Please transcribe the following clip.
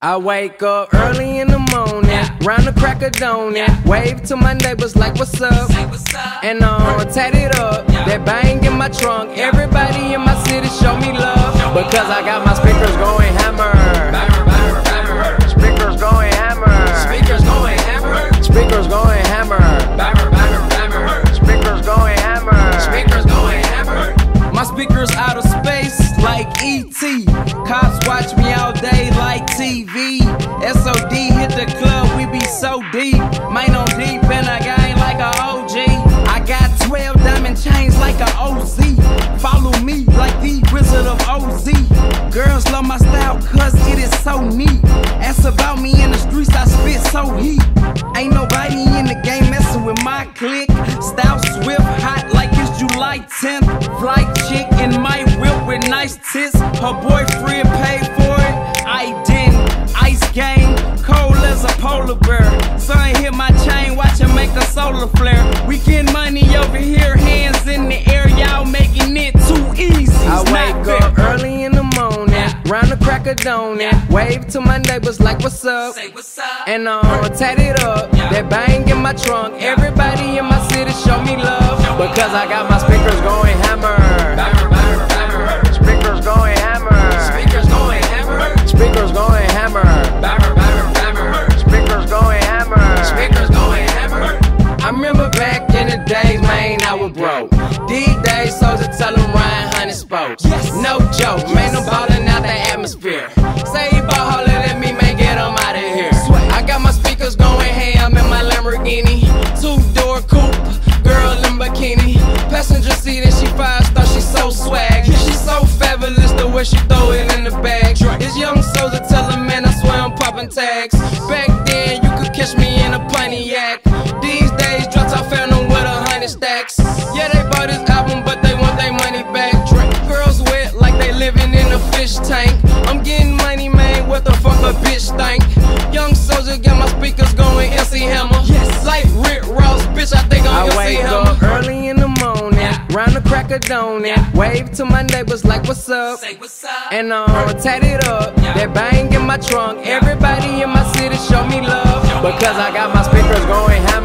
I wake up early in the morning, round the crack of dawn, wave to my neighbors like what's up, and I'm tatted up, that bang in my trunk, everybody in my city show me love, because I got my speakers going hammer, speakers going hammer, speakers going hammer, speakers going hammer, speakers going hammer, speakers going hammer, my speakers out of space like E.T., cops watch me all day like TV. SOD hit the club, we be so deep. Mine on deep in a game like a OG. I got 12 diamond chains like a OZ. Follow me like the Wizard of OZ. Girls love my style cause it is so neat. Ask about me in the streets, I spit so heat. Ain't nobody in the game messing with my clique. Style swift, hot like it's July 10th. Flight chick in my whip with nice tits. Her boyfriend paid for it, I didn't. Ice game, cold as a polar bear. Sun hit my chain, watch it make a solar flare. We get money over here, hands in the air. Y'all making it too easy. I wake up early in the morning, round the crack of dawn, wave to my neighbors like what's up, and I'm tatted up, that bang in my trunk. Everybody in my city show me love, because I got my speakers going hammer. Speakers going hammer. Speakers going hammer. Speakers going hammer. Speakers going hammer. Speakers going hammer. I remember back in the days, man, I was broke. These days, soldiers tell them Ryan Honey spoke. No joke, man, I'm ballin' out the atmosphere. Say he ball holler, let me man, get him out of here. I got my speakers going ham in my Lamborghini. Two-door coupe, girl in bikini. Passenger seat and she 5-star, she so swag. She so fabulous the way she throw it in the bag. This young soldier tell her, man, I swear I'm poppin' tags. Back then, you could catch me in a Pontiac. These days, drops I found them with 100 stacks. Yeah, they bought this album, but they want their money back. Girls wet like they living in a fish tank. I'm getting money, man, what the fuck a bitch think? Young soldier got my speakers going MC Hammer. Like Rick Ross, bitch, I think I'm MC Hammer. I wake up early in the morning, round the crack of dawn, wave to my neighbors like what's up, and I'm tatted up, that bang in my trunk. Everybody in my city show me love, because I got my speakers going hammer.